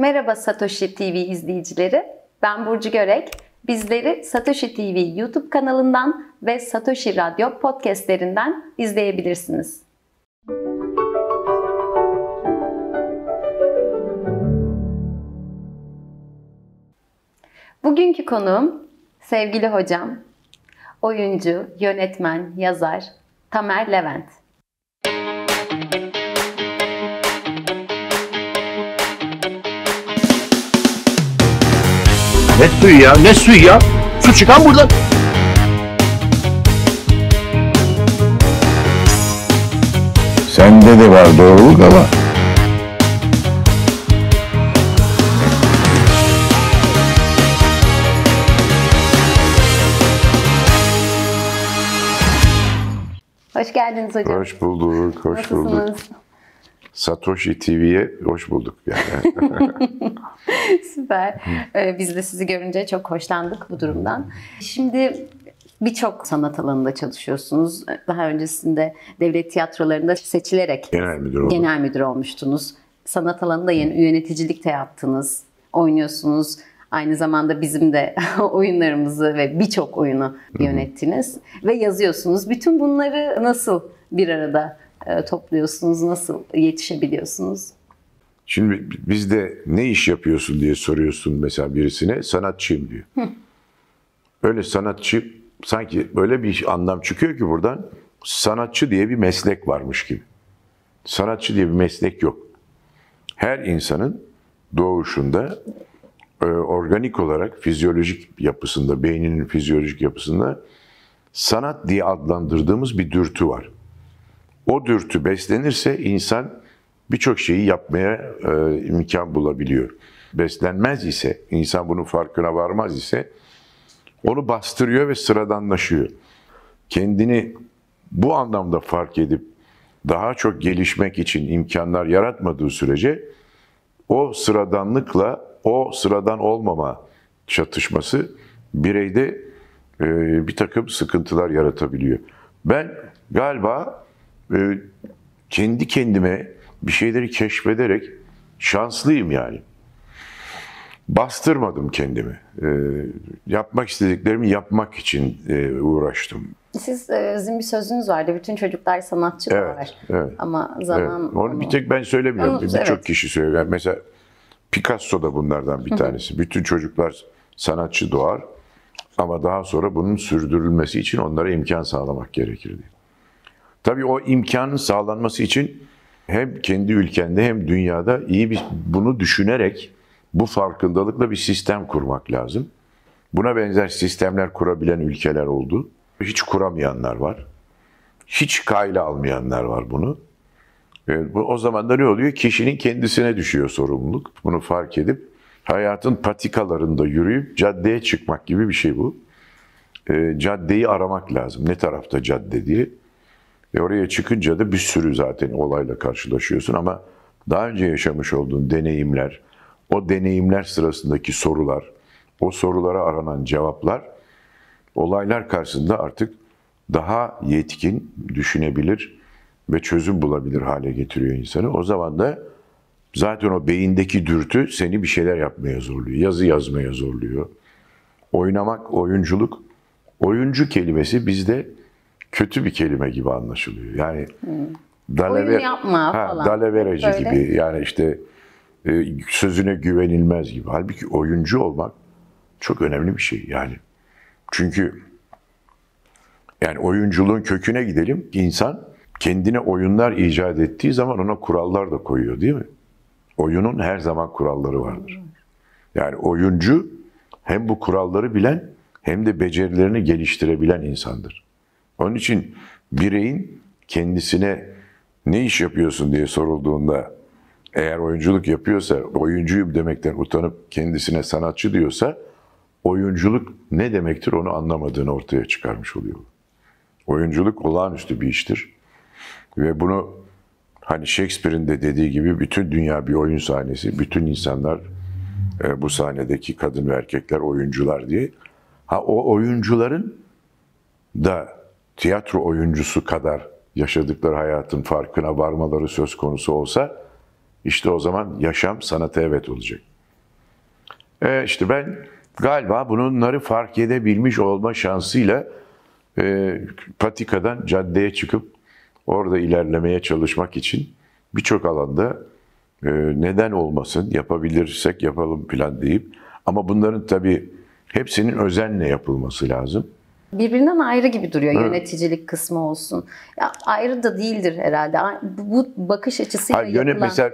Merhaba Satoshi TV izleyicileri, ben Burcu Görek. Bizleri Satoshi TV YouTube kanalından ve Satoshi Radyo podcastlerinden izleyebilirsiniz. Bugünkü konuğum sevgili hocam, oyuncu, yönetmen, yazar Tamer Levent. Ne suyu ya? Ne suyu ya? Su çıkan buradan. Sende de var doğruluk ama. Hoş geldiniz hocam. Hoş bulduk, hoş Nasılsınız? Bulduk. Satoshi TV'ye hoş bulduk yani. Süper. Biz de sizi görünce çok hoşlandık bu durumdan. Şimdi birçok sanat alanında çalışıyorsunuz. Daha öncesinde devlet tiyatrolarında seçilerek genel müdür olmuştunuz. Sanat alanında yöneticilik de yaptınız, oynuyorsunuz. Aynı zamanda bizim de oyunlarımızı ve birçok oyunu yönettiniz. Ve yazıyorsunuz. Bütün bunları nasıl bir arada topluyorsunuz? Nasıl yetişebiliyorsunuz? Şimdi bizde ne iş yapıyorsun diye soruyorsun mesela birisine, sanatçıyım diyor. Öyle sanatçı, sanki böyle bir anlam çıkıyor ki buradan, sanatçı diye bir meslek varmış gibi. Sanatçı diye bir meslek yok. Her insanın doğuşunda organik olarak fizyolojik yapısında, beyninin fizyolojik yapısında sanat diye adlandırdığımız bir dürtü var. O dürtü beslenirse insan birçok şeyi yapmaya imkan bulabiliyor. Beslenmez ise, insan bunun farkına varmaz ise onu bastırıyor ve sıradanlaşıyor. Kendini bu anlamda fark edip daha çok gelişmek için imkanlar yaratmadığı sürece o sıradanlıkla o sıradan olmama çatışması bireyde bir takım sıkıntılar yaratabiliyor. Ben galiba kendi kendime bir şeyleri keşfederek şanslıyım yani. Bastırmadım kendimi. Yapmak istediklerimi yapmak için uğraştım. Sizin bir sözünüz vardı. Bütün çocuklar sanatçı var. Evet. Ama zaman... Evet. Onu bir tek ben söylemiyorum. Birçok kişi söylüyor. Yani mesela Picasso da bunlardan bir tanesi. Bütün çocuklar sanatçı doğar ama daha sonra bunun sürdürülmesi için onlara imkan sağlamak gerekirdi. Tabii o imkanın sağlanması için hem kendi ülkende hem dünyada iyi bir bunu düşünerek bu farkındalıkla bir sistem kurmak lazım. Buna benzer sistemler kurabilen ülkeler oldu. Hiç kuramayanlar var. Hiç kayla almayanlar var bunu. O zaman da ne oluyor? Kişinin kendisine düşüyor sorumluluk. Bunu fark edip hayatın patikalarında yürüyüp caddeye çıkmak gibi bir şey bu. Caddeyi aramak lazım. Ne tarafta cadde diye. Oraya çıkınca da bir sürü zaten olayla karşılaşıyorsun ama daha önce yaşamış olduğun deneyimler, o deneyimler sırasındaki sorular, o sorulara aranan cevaplar, olaylar karşısında artık daha yetkin, düşünebilir ve çözüm bulabilir hale getiriyor insanı. O zaman da zaten o beyindeki dürtü seni bir şeyler yapmaya zorluyor, yazı yazmaya zorluyor. Oynamak, oyunculuk, oyuncu kelimesi bizde kötü bir kelime gibi anlaşılıyor. Yani oyun yapma falan. Dalavereci gibi yani işte sözüne güvenilmez gibi. Halbuki oyuncu olmak çok önemli bir şey yani. Çünkü yani oyunculuğun köküne gidelim. İnsan kendine oyunlar icat ettiği zaman ona kurallar da koyuyor değil mi? Oyunun her zaman kuralları vardır. Yani oyuncu hem bu kuralları bilen hem de becerilerini geliştirebilen insandır. Onun için bireyin kendisine ne iş yapıyorsun diye sorulduğunda eğer oyunculuk yapıyorsa, oyuncuyum demekten utanıp kendisine sanatçı diyorsa oyunculuk ne demektir onu anlamadığını ortaya çıkarmış oluyor. Oyunculuk olağanüstü bir iştir. Ve bunu hani Shakespeare'in de dediği gibi bütün dünya bir oyun sahnesi, bütün insanlar bu sahnedeki kadın ve erkekler oyuncular diye. O oyuncuların da tiyatro oyuncusu kadar yaşadıkları hayatın farkına varmaları söz konusu olsa İşte o zaman yaşam sanata evet olacak. İşte ben galiba bunları fark edebilmiş olma şansıyla patikadan caddeye çıkıp orada ilerlemeye çalışmak için birçok alanda neden olmasın, yapabilirsek yapalım plan deyip, ama bunların tabii hepsinin özenle yapılması lazım. Birbirinden ayrı gibi duruyor, evet. Yöneticilik kısmı olsun. Ya, ayrı da değildir herhalde. Bu bakış açısıyla yapılan... Mesela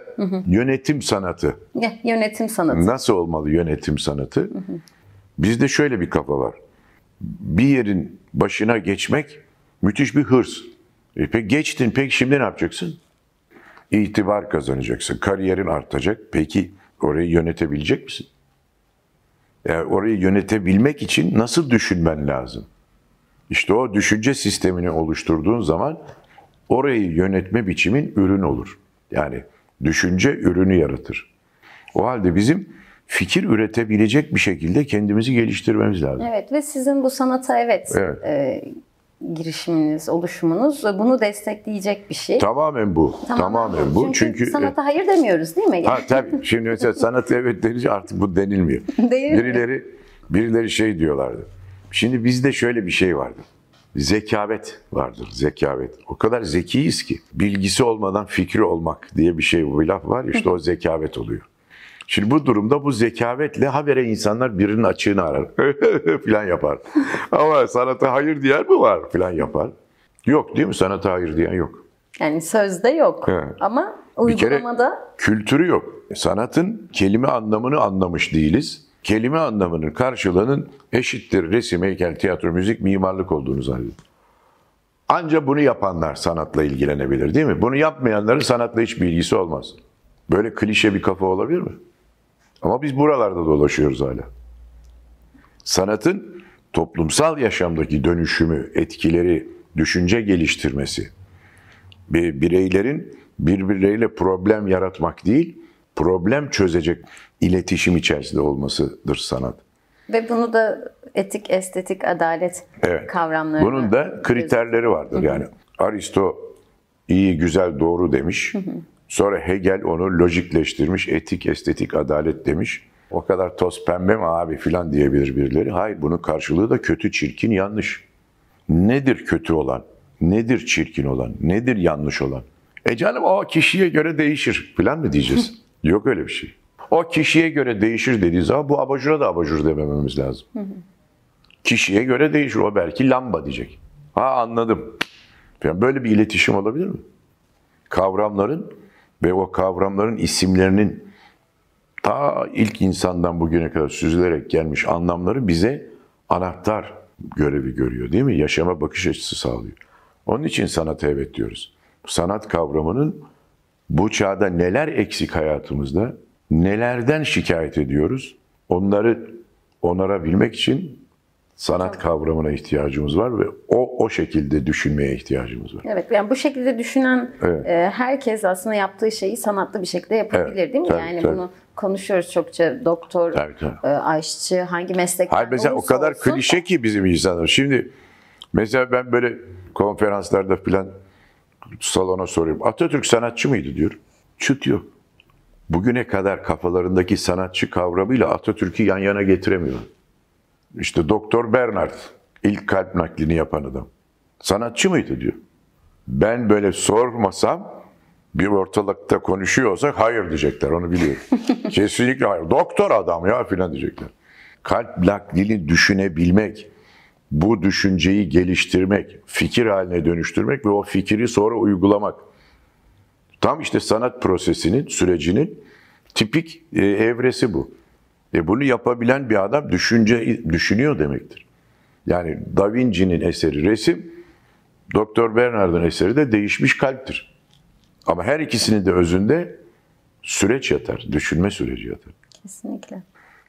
yönetim sanatı. Yönetim sanatı. Nasıl olmalı yönetim sanatı? Bizde şöyle bir kafa var. Bir yerin başına geçmek müthiş bir hırs. Peki geçtin, peki şimdi ne yapacaksın? İtibar kazanacaksın, kariyerin artacak. Peki orayı yönetebilecek misin? Yani orayı yönetebilmek için nasıl düşünmen lazım? İşte o düşünce sistemini oluşturduğun zaman orayı yönetme biçimin ürün olur. Yani düşünce ürünü yaratır. O halde bizim fikir üretebilecek bir şekilde kendimizi geliştirmemiz lazım. Evet, ve sizin bu sanata evet. Girişiminiz, oluşumunuz bunu destekleyecek bir şey. Tamamen bu. Tamamen bu. Çünkü sanata hayır demiyoruz değil mi? Ha, tabii. Şimdi mesela sanata evet denince artık bu denilmiyor. Birileri şey diyorlardı. Şimdi bizde şöyle bir şey vardı. Zekavet vardır. Zekavet. O kadar zekiyiz ki bilgisi olmadan fikri olmak diye bir şey, bu laf var. İşte o zekavet oluyor. Şimdi bu durumda bu zekavetle habere insanlar birinin açığını arar. Falan yapar. Ama sanata hayır diyen mi var? Falan yapar. Yok değil mi? Sanata hayır diyen yok. Yani sözde yok. Evet. Ama uygulamada... Bir kere kültürü yok. Sanatın kelime anlamını anlamış değiliz. Kelime anlamının karşılığının eşittir resim, heykel, tiyatro, müzik, mimarlık olduğunu zannediyorum. Ancak bunu yapanlar sanatla ilgilenebilir değil mi? Bunu yapmayanların sanatla hiçbir ilgisi olmaz. Böyle klişe bir kafa olabilir mi? Ama biz buralarda dolaşıyoruz hala. Sanatın toplumsal yaşamdaki dönüşümü, etkileri, düşünce geliştirmesi, bireylerin birbirleriyle problem yaratmak değil, problem çözecek iletişim içerisinde olmasıdır sanat. Ve bunu da etik, estetik, adalet kavramları. Bunun da kriterleri vardır. Yani Aristo iyi, güzel, doğru demiş. Sonra Hegel onu lojikleştirmiş, etik, estetik, adalet demiş. O kadar toz pembe mi abi filan diyebilir birileri. Hayır, bunun karşılığı da kötü, çirkin, yanlış. Nedir kötü olan? Nedir çirkin olan? Nedir yanlış olan? E canım, o kişiye göre değişir filan mı diyeceğiz? Yok öyle bir şey. O kişiye göre değişir dediği zaman bu abajura da abajur demememiz lazım. Kişiye göre değişir. O belki lamba diyecek. Ha, anladım. Yani böyle bir iletişim olabilir mi? Kavramların ve o kavramların isimlerinin ta ilk insandan bugüne kadar süzülerek gelmiş anlamları bize anahtar görevi görüyor değil mi? Yaşama bakış açısı sağlıyor. Onun için sanata evet diyoruz. Sanat kavramının bu çağda neler eksik hayatımızda, nelerden şikayet ediyoruz, onları onarabilmek için sanat kavramına ihtiyacımız var ve o şekilde düşünmeye ihtiyacımız var. Evet, yani bu şekilde düşünen herkes aslında yaptığı şeyi sanatlı bir şekilde yapabilir değil mi? Tabii, yani bunu konuşuyoruz çokça. Doktor, aşçı, hangi meslekten olursa mesela o kadar klişe ki bizim insanlar. Şimdi mesela ben böyle konferanslarda falan salona soruyorum. Atatürk sanatçı mıydı diyor. Çıt yok. Bugüne kadar kafalarındaki sanatçı kavramıyla Atatürk'ü yan yana getiremiyor. İşte Dr. Bernard, ilk kalp naklini yapan adam. Sanatçı mıydı diyor. Ben böyle sormasam, bir ortalıkta konuşuyor olsak hayır diyecekler, onu biliyorum. Kesinlikle hayır. Doktor adam ya filan diyecekler. Kalp naklini düşünebilmek, bu düşünceyi geliştirmek, fikir haline dönüştürmek ve o fikri sonra uygulamak. Tam işte sanat prosesinin, sürecinin tipik evresi bu. Bunu yapabilen bir adam düşünüyor demektir. Yani Da Vinci'nin eseri resim, Dr. Bernard'ın eseri de değişmiş kalptir. Ama her ikisinin de özünde süreç yatar, düşünme süreci yatar. Kesinlikle.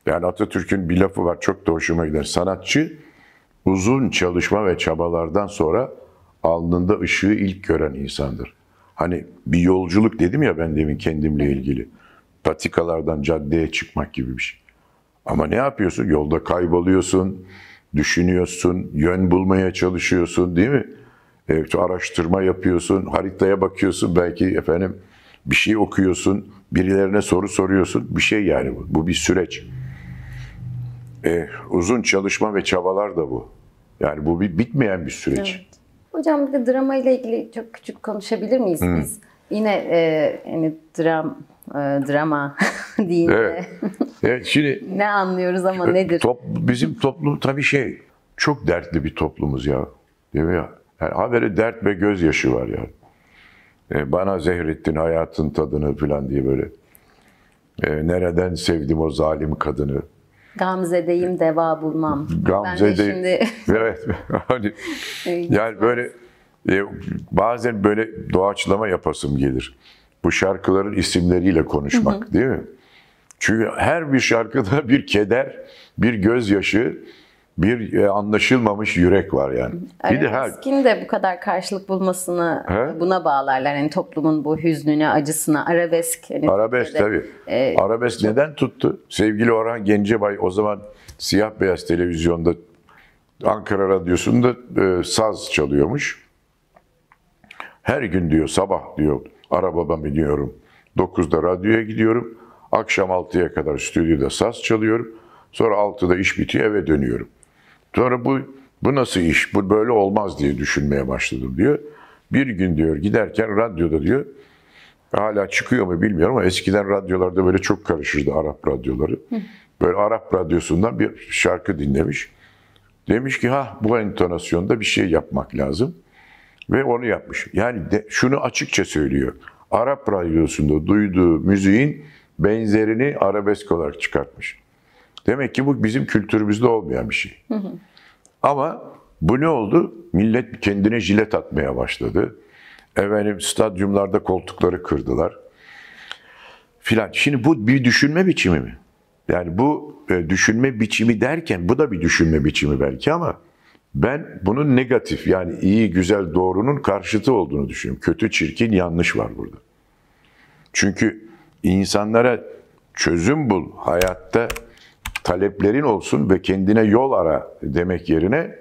Yani Atatürk'ün bir lafı var, çok da hoşuma gider. Sanatçı, uzun çalışma ve çabalardan sonra alnında ışığı ilk gören insandır. Hani bir yolculuk dedim ya ben demin kendimle ilgili. Patikalardan caddeye çıkmak gibi bir şey. Ama ne yapıyorsun? Yolda kayboluyorsun, düşünüyorsun, yön bulmaya çalışıyorsun değil mi? Evet, araştırma yapıyorsun, haritaya bakıyorsun, belki bir şey okuyorsun, Birilerine soru soruyorsun. Bir şey yani bu. Bu bir süreç. Uzun çalışma ve çabalar da bu. Yani bu bir bitmeyen bir süreç. Evet. Hocam bir de drama ile ilgili çok küçük konuşabilir miyiz biz? Yine yani drama diyeyim. Evet. Evet, şimdi ne anlıyoruz ama nedir? Bizim toplum tabii çok dertli bir toplumuz ya. Değil mi ya? Yani haberi dert ve gözyaşı var yani. Bana zehrettin hayatın tadını falan diye böyle. Nereden sevdim o zalim kadını. Gamze'deyim deva bulmam. Gamze'deyim. Şimdi... Evet. Hani, yani böyle bazen böyle doğaçlama yapasım gelir. Bu şarkıların isimleriyle konuşmak, değil mi? Çünkü her bir şarkıda bir keder, bir gözyaşı, bir anlaşılmamış yürek var yani. Arabesk'in de bu kadar karşılık bulmasını buna bağlarlar. Yani toplumun bu hüznüne, acısına. Arabesk. Yani arabesk tabii. Arabesk neden tuttu? Sevgili Orhan Gencebay o zaman Siyah Beyaz Televizyon'da, Ankara Radyosu'nda saz çalıyormuş. Her gün diyor, sabah diyor, arabama biniyorum. 9'da radyoya gidiyorum. Akşam 6'ya kadar stüdyoda saz çalıyorum. Sonra 6'da iş bitiyor, eve dönüyorum. Sonra bu nasıl iş? Bu böyle olmaz diye düşünmeye başladım diyor. Bir gün diyor giderken radyoda diyor, hala çıkıyor mu bilmiyorum ama eskiden radyolarda böyle çok karışırdı, Arap radyoları. Böyle Arap radyosundan bir şarkı dinlemiş. Demiş ki bu entonasyonda bir şey yapmak lazım. Ve onu yapmış. Yani şunu açıkça söylüyor. Arap radyosunda duyduğu müziğin benzerini arabesk olarak çıkartmış. Demek ki bu bizim kültürümüzde olmayan bir şey. Ama bu ne oldu? Millet kendine jilet atmaya başladı. Efendim stadyumlarda koltukları kırdılar. Filan. Şimdi bu bir düşünme biçimi mi? Yani bu düşünme biçimi derken bu da bir düşünme biçimi belki ama ben bunun negatif yani iyi, güzel, doğrunun karşıtı olduğunu düşünüyorum. Kötü, çirkin, yanlış var burada. Çünkü insanlara çözüm bul, hayatta taleplerin olsun ve kendine yol ara demek yerine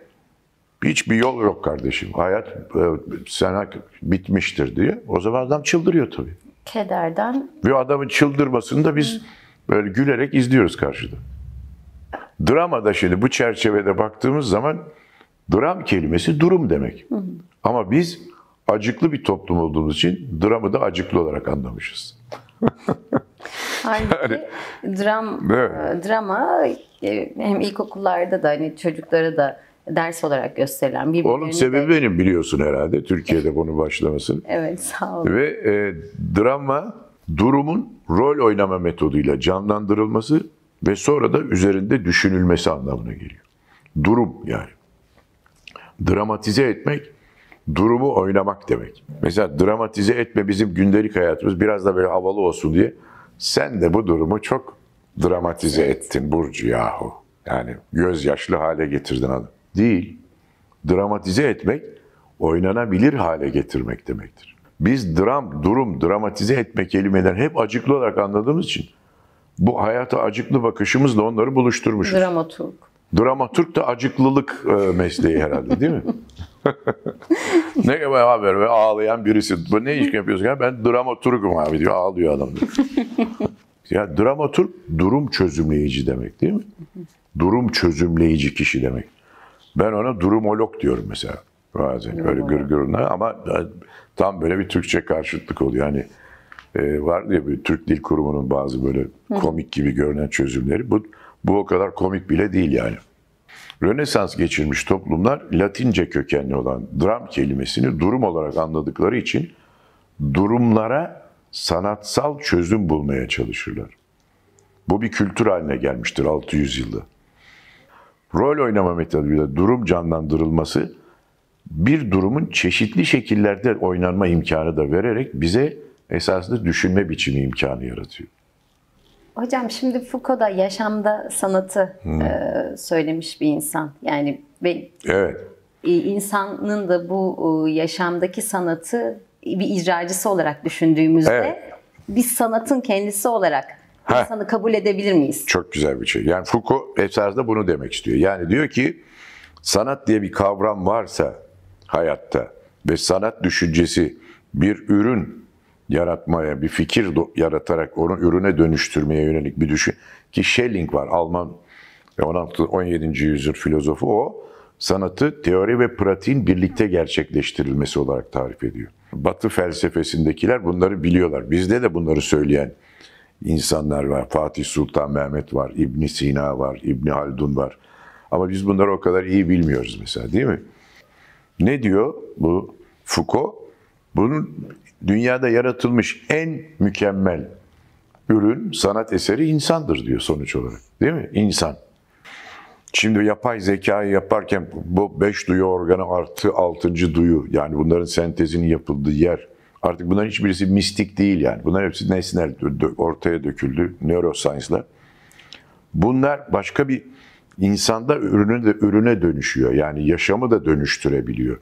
hiçbir yol yok kardeşim. Hayat sana bitmiştir diye. O zaman adam çıldırıyor tabii. Kederden. Ve adamın çıldırmasını da biz böyle gülerek izliyoruz karşıda. Dramada şimdi bu çerçevede baktığımız zaman dram kelimesi durum demek. Ama biz acıklı bir toplum olduğumuz için dramı da acıklı olarak anlamışız. Halbuki yani, drama hem ilkokullarda da hani çocuklara da ders olarak gösterilen bir... Onun sebebi benim biliyorsun herhalde Türkiye'de bunu başlamasın. Evet, sağ olun. Ve drama durumun rol oynama metoduyla canlandırılması ve sonra da üzerinde düşünülmesi anlamına geliyor. Durum yani. Dramatize etmek, durumu oynamak demek. Mesela dramatize etme bizim gündelik hayatımız biraz da böyle havalı olsun diye. Sen de bu durumu çok dramatize ettin Burcu yahu. Yani gözyaşlı hale getirdin adam. Değil. Dramatize etmek, oynanabilir hale getirmek demektir. Biz durum, dramatize etme kelimelerini hep acıklı olarak anladığımız için bu hayata acıklı bakışımızla onları buluşturmuşuz. Dramaturg. Dramaturg da acıklılık mesleği herhalde değil mi? Ne gibi haber ve ağlayan birisi. Bu ne iş yapıyorsun? Ya? Ben dramaturgum abi diyor. Ağlıyor adam diyor. Ya dramaturg durum çözümleyici demek değil mi? Durum çözümleyici kişi demek. Ben ona durumolog diyorum mesela. Bazen böyle gırgırına ama tam böyle bir Türkçe karşıtlık oluyor. Yani vardı ya Türk Dil Kurumu'nun bazı böyle komik gibi görünen çözümleri. Bu o kadar komik bile değil yani. Rönesans geçirmiş toplumlar Latince kökenli olan dram kelimesini durum olarak anladıkları için durumlara sanatsal çözüm bulmaya çalışırlar. Bu bir kültür haline gelmiştir 600 yılda. Rol oynama metoduyla durum canlandırılması bir durumun çeşitli şekillerde oynanma imkanı da vererek bize esasında düşünme biçimi imkanı yaratıyor. Hocam şimdi Foucault da yaşamda sanatı söylemiş bir insan. Yani evet. İnsanın da bu yaşamdaki sanatı bir icracısı olarak düşündüğümüzde biz sanatın kendisi olarak insanı kabul edebilir miyiz? Çok güzel bir şey. Yani Foucault esasında bunu demek istiyor. Yani diyor ki sanat diye bir kavram varsa hayatta ve sanat düşüncesi bir ürün, yaratmaya, bir fikir yaratarak onu ürüne dönüştürmeye yönelik bir düşün. Ki Schelling var, Alman 17. yüzyıl filozofu, o sanatı teori ve pratiğin birlikte gerçekleştirilmesi olarak tarif ediyor. Batı felsefesindekiler bunları biliyorlar. Bizde de bunları söyleyen insanlar var. Fatih Sultan Mehmet var, İbni Sina var, İbni Haldun var. Ama biz bunları o kadar iyi bilmiyoruz mesela, değil mi? Ne diyor bu Foucault? Bunun dünyada yaratılmış en mükemmel ürün, sanat eseri insandır diyor sonuç olarak. Değil mi? İnsan. Şimdi yapay zekayı yaparken bu 5 duyu organı artı 6. duyu, yani bunların sentezinin yapıldığı yer. Artık bunların hiçbirisi mistik değil yani. Bunların hepsi nesnel, ortaya döküldü neuroscience'la. Bunlar başka bir insanda ürüne dönüşüyor. Yani yaşamı da dönüştürebiliyor.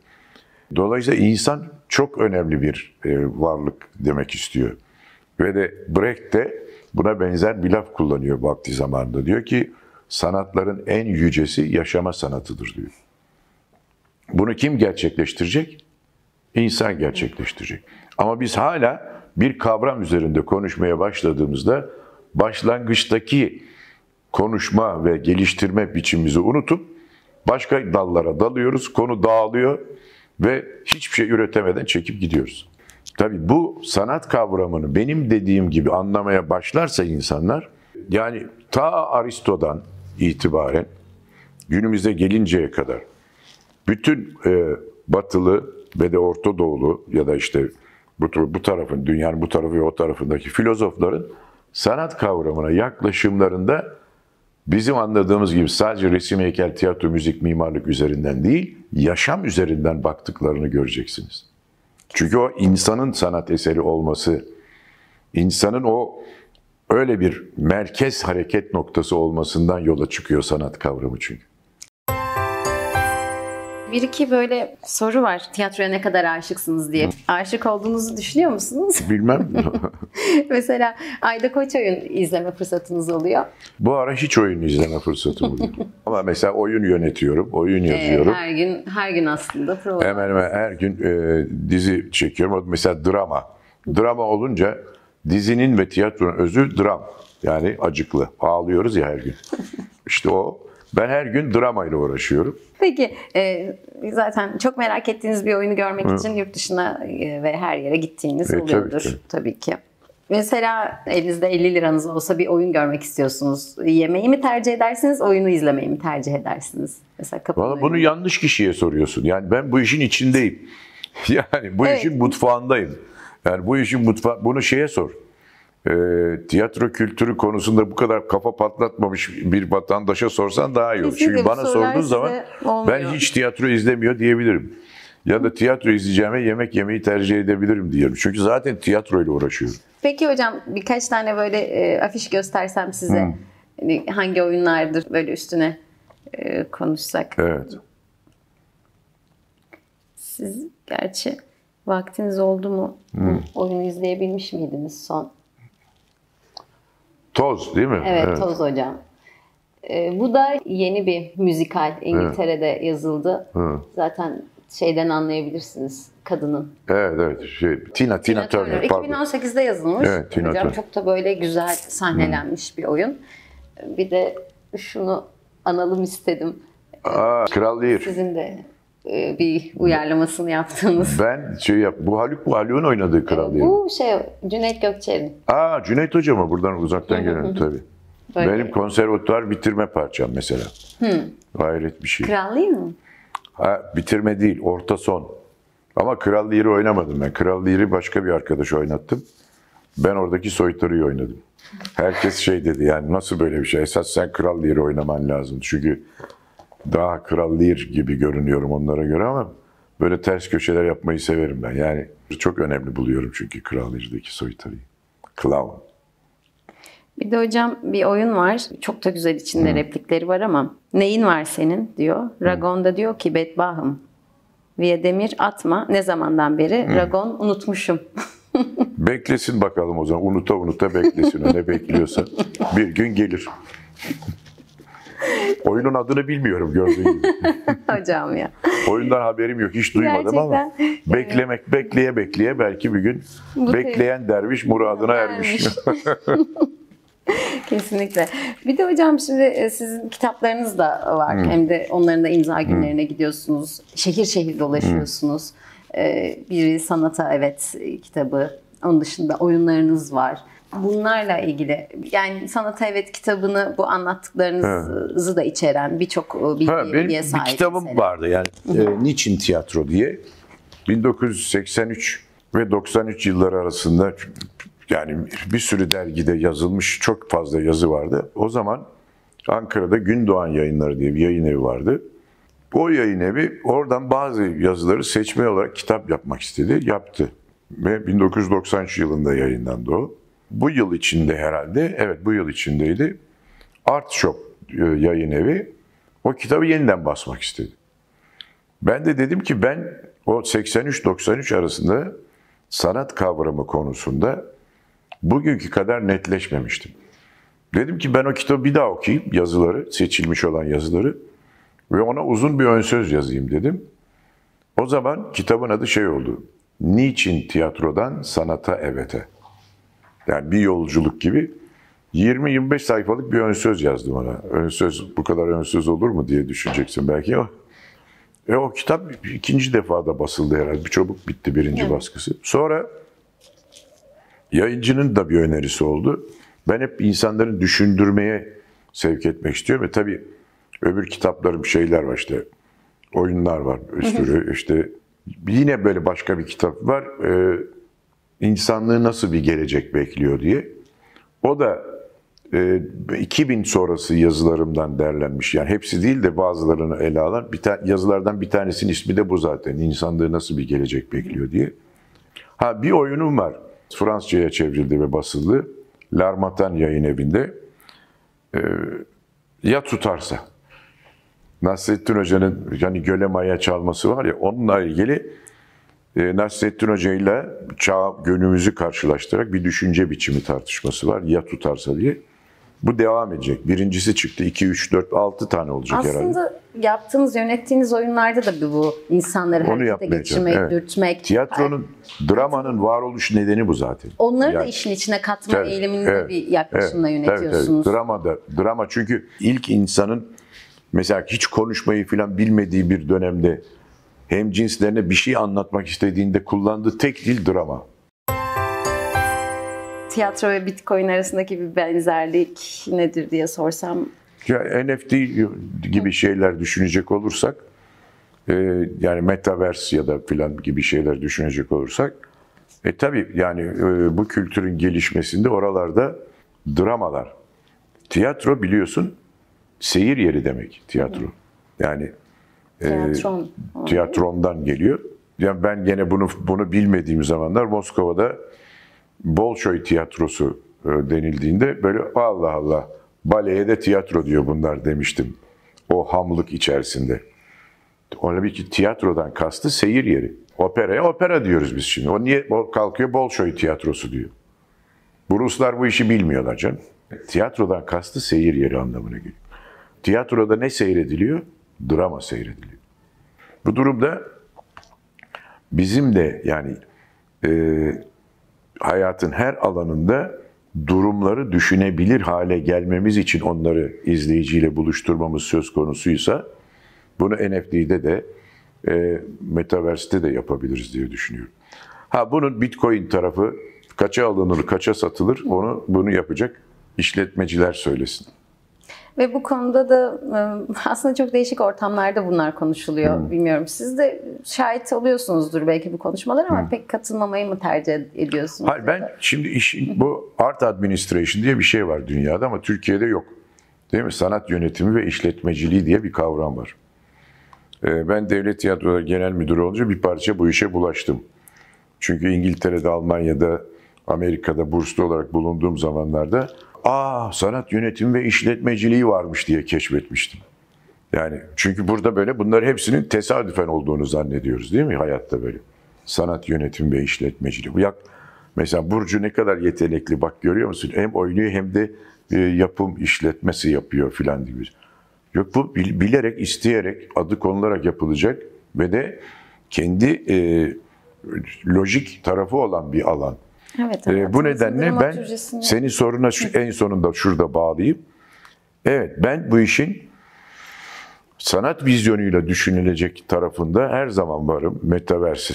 Dolayısıyla insan çok önemli bir varlık demek istiyor. Ve de Brecht de buna benzer bir laf kullanıyor vakti zamanında. Diyor ki sanatların en yücesi yaşama sanatıdır diyor. Bunu kim gerçekleştirecek? İnsan gerçekleştirecek. Ama biz hala bir kavram üzerinde konuşmaya başladığımızda başlangıçtaki konuşma ve geliştirme biçimimizi unutup başka dallara dalıyoruz. Konu dağılıyor ve hiçbir şey üretemeden çekip gidiyoruz. Tabii bu sanat kavramını benim dediğim gibi anlamaya başlarsa insanlar, yani ta Aristo'dan itibaren günümüze gelinceye kadar bütün batılı ve de Orta Doğulu ya da işte bu tarafın, dünyanın bu tarafı ve o tarafındaki filozofların sanat kavramına yaklaşımlarında bizim anladığımız gibi sadece resim, heykel, tiyatro, müzik, mimarlık üzerinden değil, yaşam üzerinden baktıklarını göreceksiniz. Çünkü o insanın sanat eseri olması, insanın o öyle bir merkez hareket noktası olmasından yola çıkıyor sanat kavramı çünkü. Bir iki böyle soru var. Tiyatroya ne kadar aşıksınız diye. Hı. Aşık olduğunuzu düşünüyor musunuz? Bilmem. Mesela ayda kaç oyun izleme fırsatınız oluyor? Bu ara hiç oyun izleme fırsatım oluyor. Ama mesela oyun yönetiyorum, oyun yazıyorum. Her gün aslında prova. Hemen her gün dizi çekiyorum. Mesela drama. Drama olunca dizinin ve tiyatronun özü dram. Yani acıklı. Ağlıyoruz ya her gün. İşte o. Ben her gün dramayla uğraşıyorum. Peki, zaten çok merak ettiğiniz bir oyunu görmek için yurt dışına ve her yere gittiğiniz oluyordur tabii ki. Mesela elinizde 50 liranız olsa bir oyun görmek istiyorsunuz. Yemeği mi tercih edersiniz, oyunu izlemeyi mi tercih edersiniz? Mesela vallahi bunu yanlış kişiye soruyorsun. Yani ben bu işin içindeyim. Yani bu işin mutfağındayım. Yani bu işin mutfağı, bunu şeye sor. Tiyatro kültürü konusunda bu kadar kafa patlatmamış bir vatandaşa sorsan daha iyi olur. Çünkü bana sorduğun zaman olmuyor. Ben hiç tiyatro izlemiyor diyebilirim. Ya da tiyatro izleyeceğime yemek yemeyi tercih edebilirim diyelim. Çünkü zaten tiyatroyla uğraşıyorum. Peki hocam, birkaç tane böyle afiş göstersem size hangi oyunlardır böyle üstüne konuşsak. Evet. Siz gerçi vaktiniz oldu mu? Oyunu izleyebilmiş miydiniz son? Toz değil mi? Evet. Toz hocam. Bu da yeni bir müzikal. İngiltere'de yazıldı. Zaten şeyden anlayabilirsiniz kadının. Evet. Tina Turner. 2018'de yazılmış. Evet, Tina hocam Turner. Çok da böyle güzel sahnelenmiş bir oyun. Bir de şunu analım istedim. Kral Lir. Sizin de bir uyarlamasını yaptınız. Ben bu Haluk'un oynadığı Kral Lir. Bu Cüneyt Gökçeli. Cüneyt hocama buradan uzaktan gelen tabii. Böyle. Benim konservatuvar bitirme parçam mesela. Hayret bir şey. Kral Lir mi? Bitirme değil, orta son. Ama Kral Lir'i oynamadım ben. Kral Lir'i başka bir arkadaş oynattım. Ben oradaki soytarıyı oynadım. Herkes dedi yani nasıl böyle bir şey? Esas sen Kral Lir'i oynaman lazım. Çünkü daha Kral Lir gibi görünüyorum onlara göre ama böyle ters köşeler yapmayı severim ben. Yani çok önemli buluyorum çünkü Kral Lir'deki soytarıyı. Clown. Bir de hocam bir oyun var. Çok da güzel içinde replikleri var ama neyin var senin diyor. Ragon da diyor ki bedbahım. Viedemir atma. Ne zamandan beri Ragon unutmuşum. Beklesin bakalım o zaman. Unuta beklesin. Ne bekliyorsa bir gün gelir. Oyunun adını bilmiyorum gördüğün gibi. Hocam ya. Oyundan haberim yok, hiç duymadım gerçekten, ama beklemek, bekleye belki bir gün bu bekleyen derviş muradına ermiş. Kesinlikle. Bir de hocam şimdi sizin kitaplarınız da var. Hmm. Hem de onların da imza günlerine gidiyorsunuz. Şehir şehir dolaşıyorsunuz. Biri sanata evet kitabı. Onun dışında oyunlarınız var. Bunlarla ilgili yani sanata evet kitabını bu anlattıklarınızı da içeren birçok bilgiye sahip. Bir kitabım vardı yani. Niçin tiyatro diye. 1983 ve 93 yılları arasında yani bir sürü dergide yazılmış çok fazla yazı vardı. O zaman Ankara'da Gündoğan Yayınları diye bir yayın evi vardı. O yayın evi oradan bazı yazıları seçme olarak kitap yapmak istedi. Yaptı. Ve 1993 yılında yayınlandı o. Bu yıl içinde herhalde, evet bu yıl içindeydi. Art Shop yayın evi o kitabı yeniden basmak istedi. Ben de dedim ki ben o 83-93 arasında sanat kavramı konusunda bugünkü kadar netleşmemiştim. Dedim ki ben o kitabı bir daha okuyayım, yazıları, seçilmiş olan yazıları ve ona uzun bir önsöz yazayım dedim. O zaman kitabın adı şey oldu. Niçin tiyatrodan sanata evete? Yani bir yolculuk gibi 20-25 sayfalık bir önsöz yazdım ona. Önsöz, bu kadar önsöz olur mu diye düşüneceksin belki ama. O kitap ikinci defada basıldı herhalde. Bir çabuk bitti birinci baskısı. Sonra yayıncının da bir önerisi oldu. Ben hep insanların düşündürmeye sevk etmek istiyorum. Ve tabii öbür kitaplarım şeyler var işte. Oyunlar var bir sürü. İşte yine böyle başka bir kitap var. İnsanlığı nasıl bir gelecek bekliyor diye. O da 2000 sonrası yazılarımdan derlenmiş. Yani hepsi değil de bazılarını ele alan. Yazılardan bir tanesinin ismi de bu zaten. İnsanlığı nasıl bir gelecek bekliyor diye. Ha bir oyunum var. Fransızca'ya çevrildi ve basıldı. Larmattan yayın evinde. Ya tutarsa. Nasrettin Hoca'nın yani göle maya çalması var ya onunla ilgili Nasrettin Hoca ile çağ günümüzü karşılaştırarak bir düşünce biçimi tartışması var. Ya tutarsa diye. Bu devam edecek. Birincisi çıktı. 2, 3, 4, 6 tane olacak aslında herhalde. Aslında yaptığınız, yönettiğiniz oyunlarda da bu insanları harekete geçirmek, dürtmek. Tiyatronun, dramanın varoluş nedeni bu zaten. Onları da işin içine katma eğilimini bir yaklaşımla yönetiyorsunuz. Evet. Drama çünkü ilk insanın mesela hiç konuşmayı falan bilmediği bir dönemde hem cinslerine bir şey anlatmak istediğinde kullandığı tek dil drama. Tiyatro ve Bitcoin arasındaki bir benzerlik nedir diye sorsam? Ya NFT gibi şeyler düşünecek olursak, yani Metaverse ya da filan gibi şeyler düşünecek olursak, tabii yani bu kültürün gelişmesinde oralarda dramalar. Tiyatro biliyorsun seyir yeri demek tiyatro. Yani tiyatrondan geliyor. Yani ben gene bunu bilmediğim zamanlar Moskova'da Bolşoy Tiyatrosu denildiğinde böyle Allah Allah baleye de tiyatro diyor bunlar demiştim. O hamlık içerisinde. Ona bir ki tiyatrodan kastı seyir yeri. Operaya opera diyoruz biz şimdi. O niye o kalkıyor Bolşoy Tiyatrosu diyor. Bu Ruslar bu işi bilmiyorlar canım. Tiyatrodan kastı seyir yeri anlamına geliyor. Tiyatroda ne seyrediliyor? Drama seyrediliyor. Bu durumda bizim de yani hayatın her alanında durumları düşünebilir hale gelmemiz için onları izleyiciyle buluşturmamız söz konusuysa bunu NFT'de de Metaverse'de de yapabiliriz diye düşünüyorum. Ha bunun Bitcoin tarafı kaça alınır, kaça satılır bunu yapacak işletmeciler söylesin. Ve bu konuda da aslında çok değişik ortamlarda bunlar konuşuluyor. Bilmiyorum. Siz de şahit oluyorsunuzdur belki bu konuşmalara ama pek katılmamayı mı tercih ediyorsunuz? Hayır ben şimdi bu Art Administration diye bir şey var dünyada ama Türkiye'de yok. Değil mi? Sanat yönetimi ve işletmeciliği diye bir kavram var. Ben Devlet Tiyatroları Genel Müdürü olunca bir parça bu işe bulaştım. Çünkü İngiltere'de, Almanya'da, Amerika'da burslu olarak bulunduğum zamanlarda sanat yönetimi ve işletmeciliği varmış diye keşfetmiştim. Yani çünkü burada böyle bunların hepsinin tesadüfen olduğunu zannediyoruz değil mi hayatta böyle. Sanat yönetimi ve işletmeciliği. Mesela Burcu ne kadar yetenekli bak görüyor musun? Hem oynuyor hem de yapım işletmesi yapıyor filan gibi. Yok, bu bilerek, isteyerek, adı konularak yapılacak ve de kendi lojik tarafı olan bir alan. Evet, evet. Bu nedenle ben senin soruna en sonunda şurada bağlayayım. Evet, ben bu işin sanat vizyonuyla düşünülecek tarafında her zaman varım. Metaverse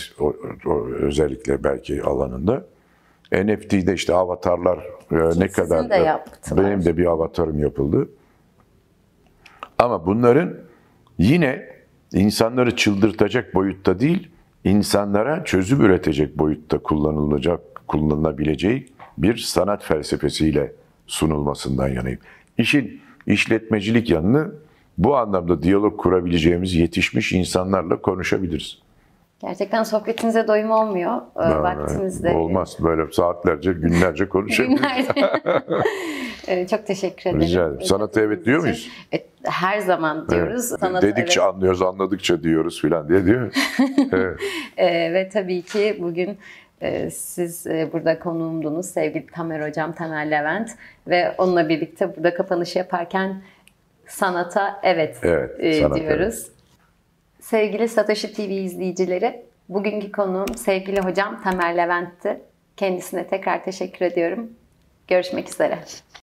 özellikle belki alanında. NFT'de işte avatarlar ne kadar da, benim de bir avatarım yapıldı. Ama bunların yine insanları çıldırtacak boyutta değil, insanlara çözüm üretecek boyutta kullanılabileceği bir sanat felsefesiyle sunulmasından yanayım. İşin işletmecilik yanını, bu anlamda diyalog kurabileceğimiz yetişmiş insanlarla konuşabiliriz. Gerçekten sohbetinize doyum olmuyor vaktinizde. Olmaz, böyle saatlerce, günlerce konuşabiliriz. Günlerce. Çok teşekkür ederim. Rica ederim. Sanata evet diyor muyuz? Her zaman diyoruz. Evet. Sanata dedikçe evet anlıyoruz, anladıkça diyoruz filan diye değil mi? Evet. Ve tabii ki bugün siz burada konuğumdunuz sevgili Tamer Hocam, Tamer Levent, ve onunla birlikte burada kapanış yaparken sanata evet, sanat diyoruz. Evet. Sevgili Satoshi TV izleyicileri, bugünkü konuğum sevgili hocam Tamer Levent'ti. Kendisine tekrar teşekkür ediyorum. Görüşmek üzere.